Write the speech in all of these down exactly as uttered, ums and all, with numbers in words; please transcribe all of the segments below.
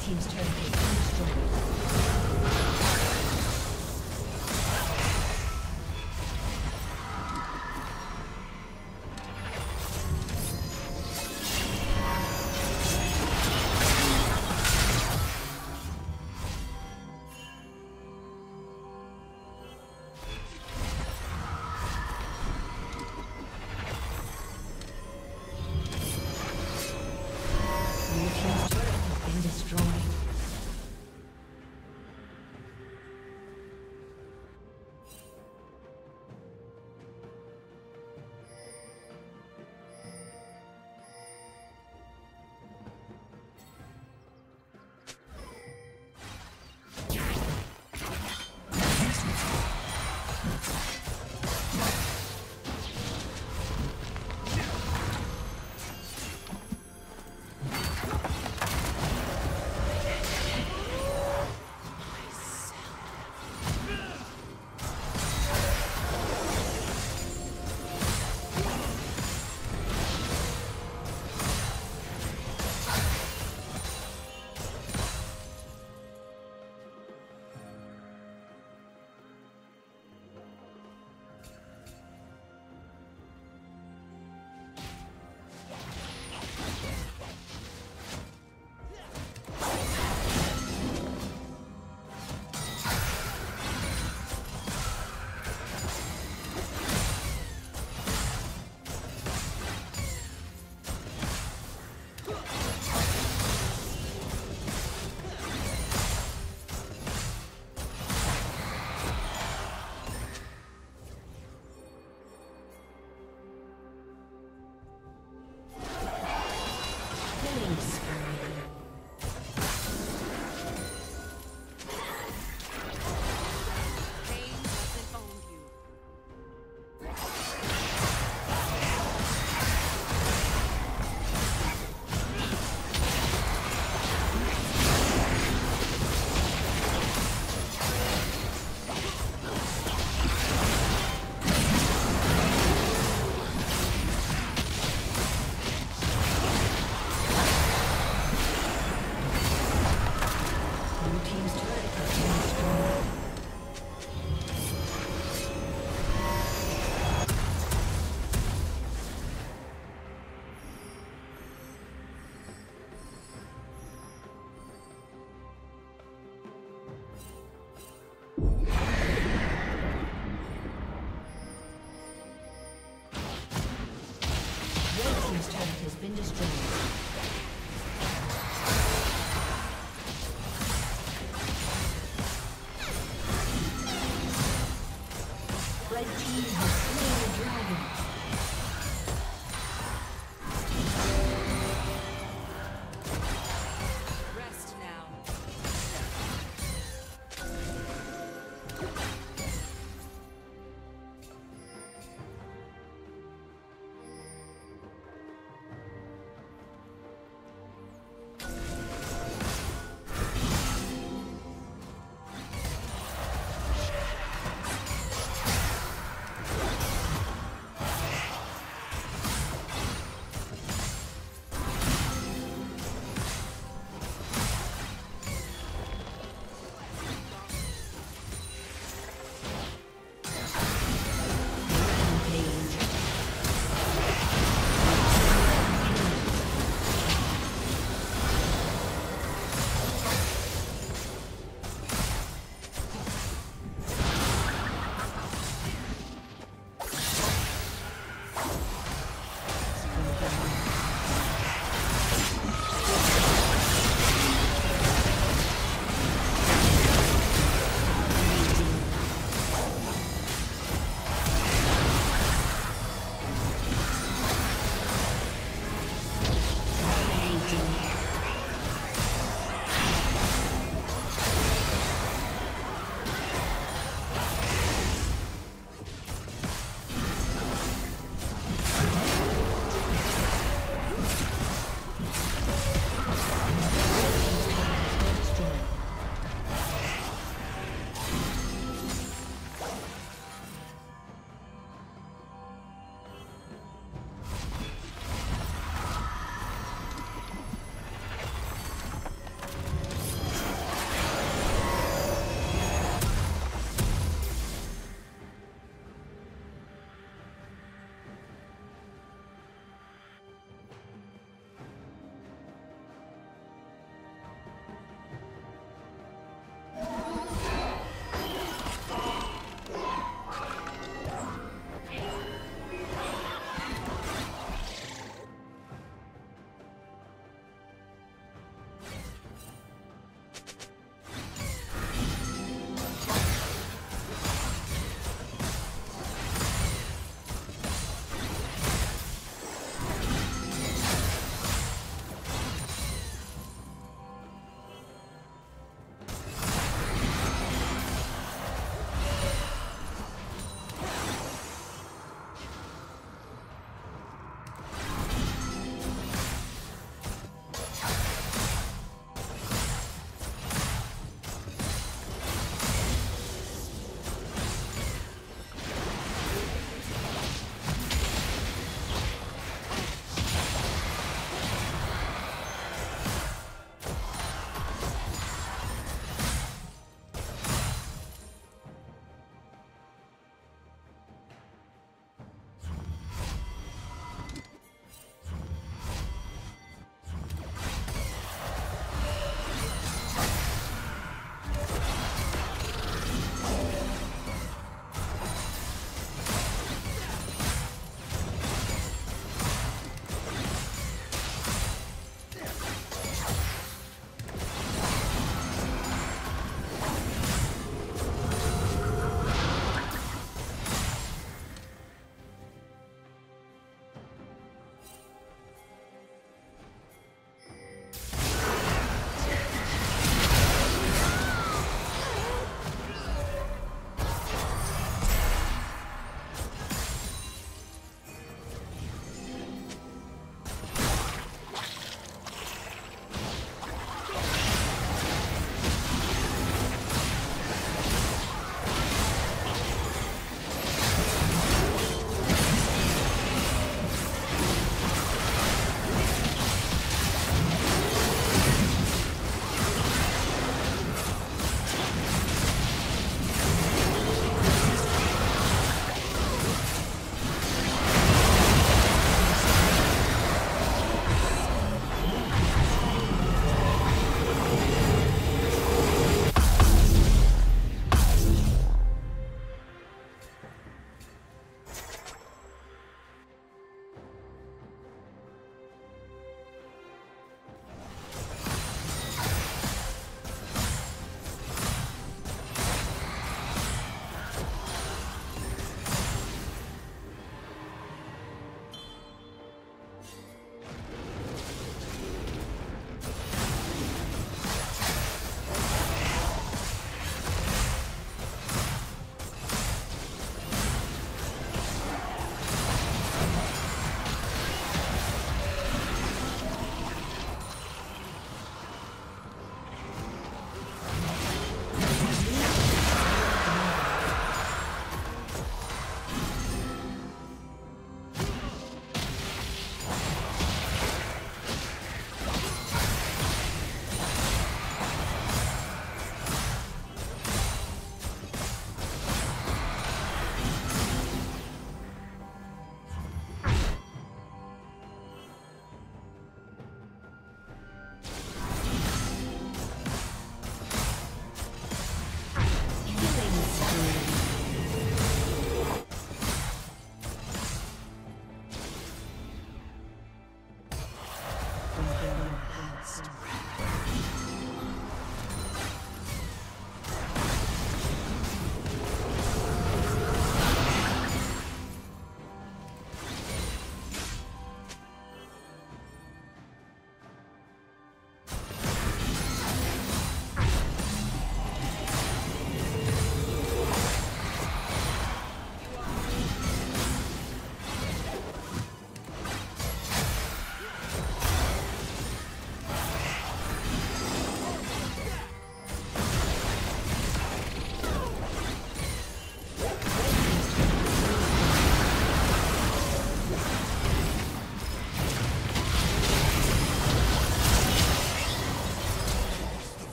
Team's turn to destroy.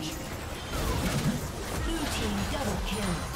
Rampage. Blue team double kill.